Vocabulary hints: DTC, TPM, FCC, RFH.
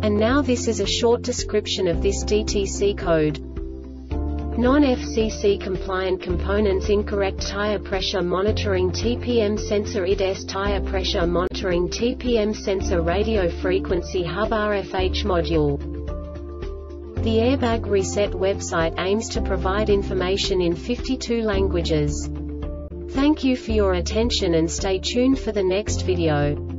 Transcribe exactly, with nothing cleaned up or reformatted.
And now this is a short description of this D T C code. Non F C C compliant components incorrect tire pressure monitoring T P M sensor I D S tire pressure monitoring T P M sensor radio frequency hub R F H module. The Airbag Reset website aims to provide information in fifty-two languages. Thank you for your attention and stay tuned for the next video.